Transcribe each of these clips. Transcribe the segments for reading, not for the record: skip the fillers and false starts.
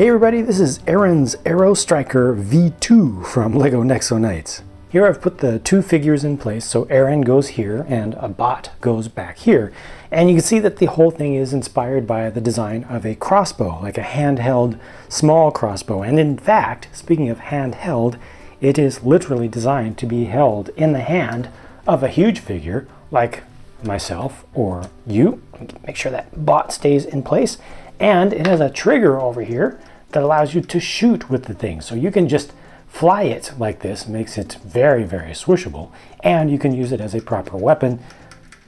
Hey everybody, this is Aaron's Aero Striker V2 from LEGO Nexo Knights. Here I've put the two figures in place, so Aaron goes here and a bot goes back here. And you can see that the whole thing is inspired by the design of a crossbow, like a handheld small crossbow. And in fact, speaking of handheld, it is literally designed to be held in the hand of a huge figure like myself or you. Make sure that bot stays in place. And it has a trigger over here that allows you to shoot with the thing. So you can just fly it like this, makes it very, very swishable, and you can use it as a proper weapon.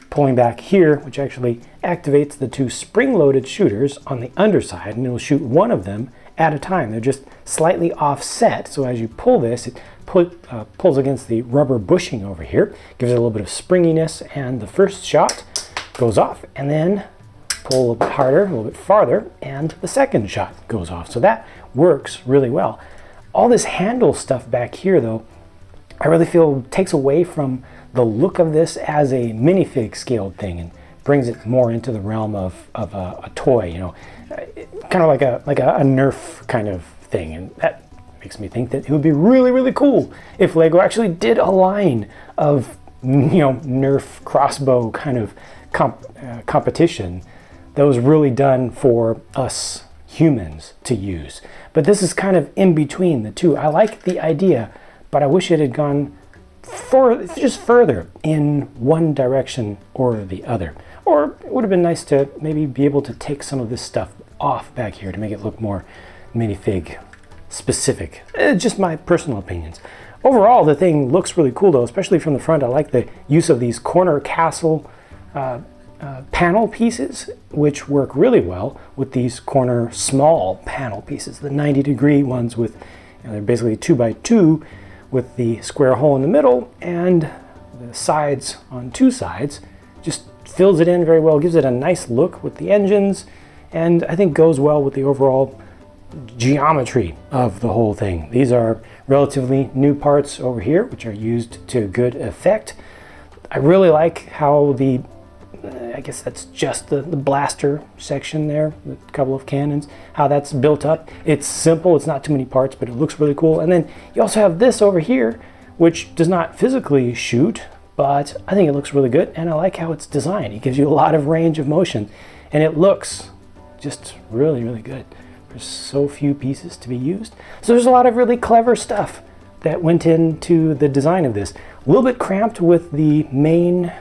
Pulling back here, which actually activates the two spring-loaded shooters on the underside, and it'll shoot one of them at a time. They're just slightly offset, so as you pull this, it pulls against the rubber bushing over here, gives it a little bit of springiness, and the first shot goes off, and then pull a little bit harder, a little bit farther, and the second shot goes off. So that works really well. All this handle stuff back here though, I really feel takes away from the look of this as a minifig scaled thing and brings it more into the realm of a toy, you know, kind of like a Nerf kind of thing. And that makes me think that it would be really, really cool if LEGO actually did a line of, you know, Nerf crossbow kind of competition that was really done for us humans to use. But this is kind of in between the two. I like the idea, but I wish it had gone just further in one direction or the other. Or it would have been nice to maybe be able to take some of this stuff off back here to make it look more minifig specific. Just my personal opinions. Overall, the thing looks really cool though, especially from the front. I like the use of these corner castle panel pieces, which work really well with these corner small panel pieces, the 90-degree ones with, you know, they're basically 2x2 with the square hole in the middle and the sides on two sides. Just fills it in very well, gives it a nice look with the engines, and I think goes well with the overall geometry of the whole thing. These are relatively new parts over here, which are used to good effect. I really like how the I guess that's just the blaster section there, a couple of cannons, how that's built up. It's simple, it's not too many parts, but it looks really cool. And then you also have this over here, which does not physically shoot, but I think it looks really good, and I like how it's designed. It gives you a lot of range of motion, and it looks just really, really good. There's so few pieces to be used. So there's a lot of really clever stuff that went into the design of this. A little bit cramped with the main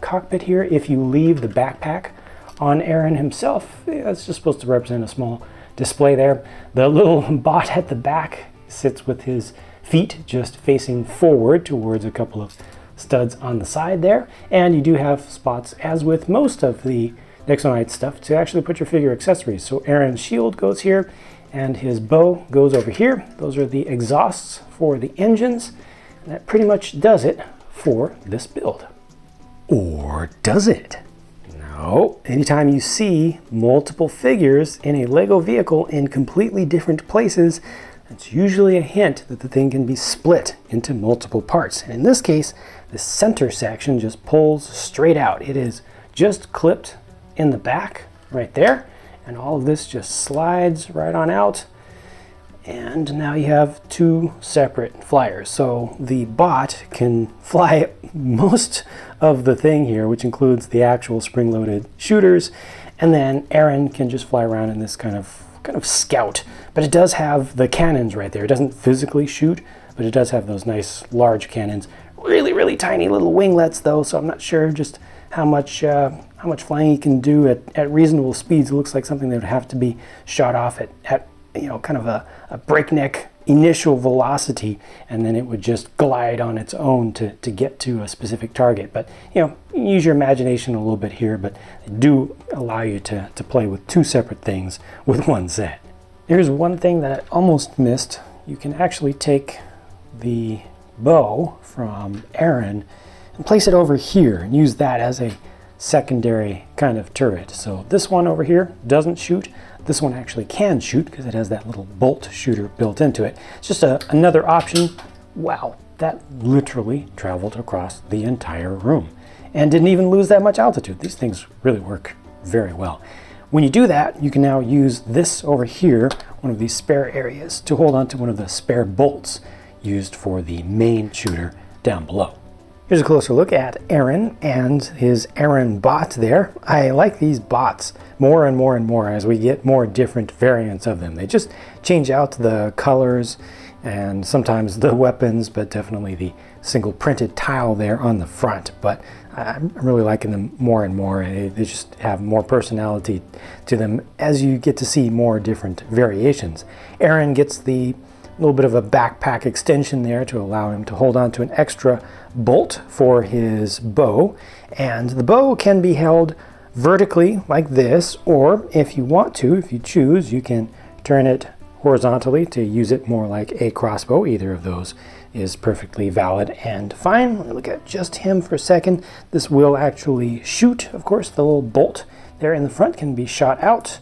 cockpit here. If you leave the backpack on Aaron himself, it's just supposed to represent a small display there. The little bot at the back sits with his feet just facing forward towards a couple of studs on the side there, and you do have spots, as with most of the Nexo Knights stuff, to actually put your figure accessories. So Aaron's shield goes here and his bow goes over here. Those are the exhausts for the engines, and that pretty much does it for this build. Or does it? No. Anytime you see multiple figures in a LEGO vehicle in completely different places, that's usually a hint that the thing can be split into multiple parts. And in this case, the center section just pulls straight out. It is just clipped in the back right there. And all of this just slides right on out. And now you have two separate flyers. So the bot can fly most of the thing here, which includes the actual spring-loaded shooters, and then Aaron can just fly around in this kind of scout. But it does have the cannons right there. It doesn't physically shoot, but it does have those nice large cannons. Really, really tiny little winglets though, so I'm not sure just how much flying he can do at reasonable speeds. It looks like something that would have to be shot off at you know, kind of a breakneck initial velocity, and then it would just glide on its own to get to a specific target. But, you know, use your imagination a little bit here, but they do allow you to play with two separate things with one set. Here's one thing that I almost missed. You can actually take the bow from Aaron and place it over here and use that as a secondary kind of turret. So this one over here doesn't shoot. This one actually can shoot because it has that little bolt shooter built into it. It's just another option. Wow, that literally traveled across the entire room and didn't even lose that much altitude. These things really work very well. When you do that, you can now use this over here, one of these spare areas, to hold on to one of the spare bolts used for the main shooter down below. Here's a closer look at Aaron and his Aaron bot there. I like these bots more and more and more as we get more different variants of them. They just change out the colors and sometimes the weapons, but definitely the single printed tile there on the front. But I'm really liking them more and more. They just have more personality to them as you get to see more different variations. Aaron gets the little bit of a backpack extension there to allow him to hold on to an extra bolt for his bow, and the bow can be held vertically like this, or if you want to, if you choose, you can turn it horizontally to use it more like a crossbow. Either of those is perfectly valid and fine. Let me look at just him for a second. This will actually shoot, of course. The little bolt there in the front can be shot out.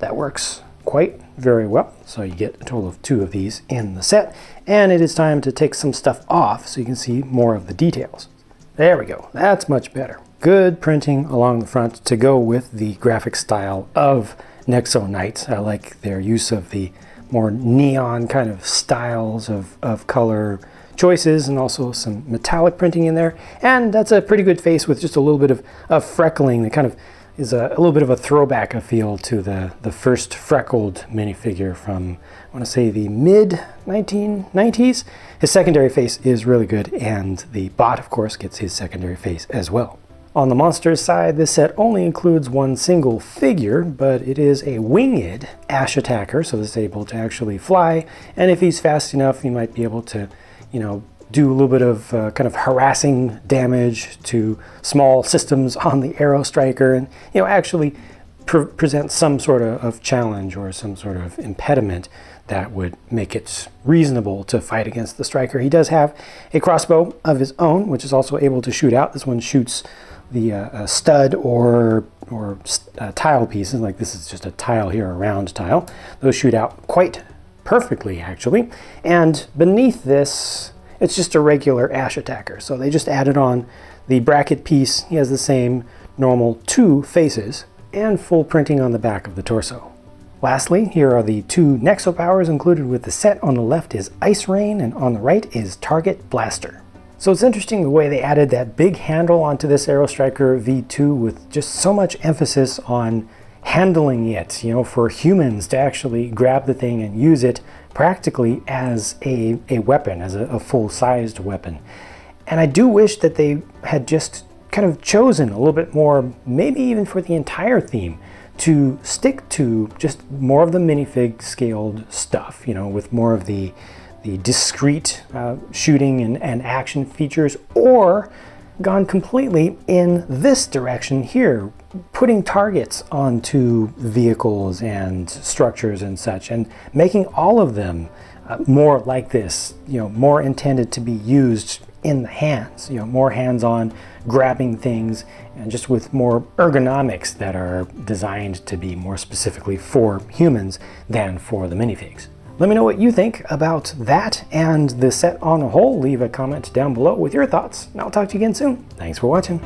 That works quite very well. So you get a total of 2 of these in the set, and it is time to take some stuff off so you can see more of the details. There we go. That's much better. Good printing along the front to go with the graphic style of Nexo Knights. I like their use of the more neon kind of styles of color choices, and also some metallic printing in there. And that's a pretty good face with just a little bit of freckling that kind of is a little bit of a throwback feel to the first freckled minifigure from, I want to say, the mid-1990s. His secondary face is really good, and the bot, of course, gets his secondary face as well. On the monsters side, this set only includes one single figure, but it is a winged ash attacker, so this is able to actually fly, and if he's fast enough, he might be able to, you know, do a little bit of kind of harassing damage to small systems on the Aero Striker, and, you know, actually present some sort of challenge or some sort of impediment that would make it reasonable to fight against the Striker. He does have a crossbow of his own, which is also able to shoot out. This one shoots the stud or tile pieces, like this is just a tile here, a round tile. Those shoot out quite perfectly, actually. And beneath this, it's just a regular ash attacker. So they just added on the bracket piece. He has the same normal 2 faces and full printing on the back of the torso. Lastly, here are the 2 Nexo Powers included with the set. On the left is Ice Rain, and on the right is Target Blaster. So it's interesting the way they added that big handle onto this Aero Striker V2 with just so much emphasis on handling it, you know, for humans to actually grab the thing and use it practically as a weapon, as a full-sized weapon. And I do wish that they had just kind of chosen a little bit more, maybe even for the entire theme, to stick to just more of the minifig scaled stuff, you know, with more of the discrete shooting and action features, or gone completely in this direction here, putting targets onto vehicles and structures and such, and making all of them more like this, you know, more intended to be used in the hands, you know, more hands-on grabbing things, and just with more ergonomics that are designed to be more specifically for humans than for the minifigs. Let me know what you think about that and the set on a whole. Leave a comment down below with your thoughts, and I'll talk to you again soon. Thanks for watching.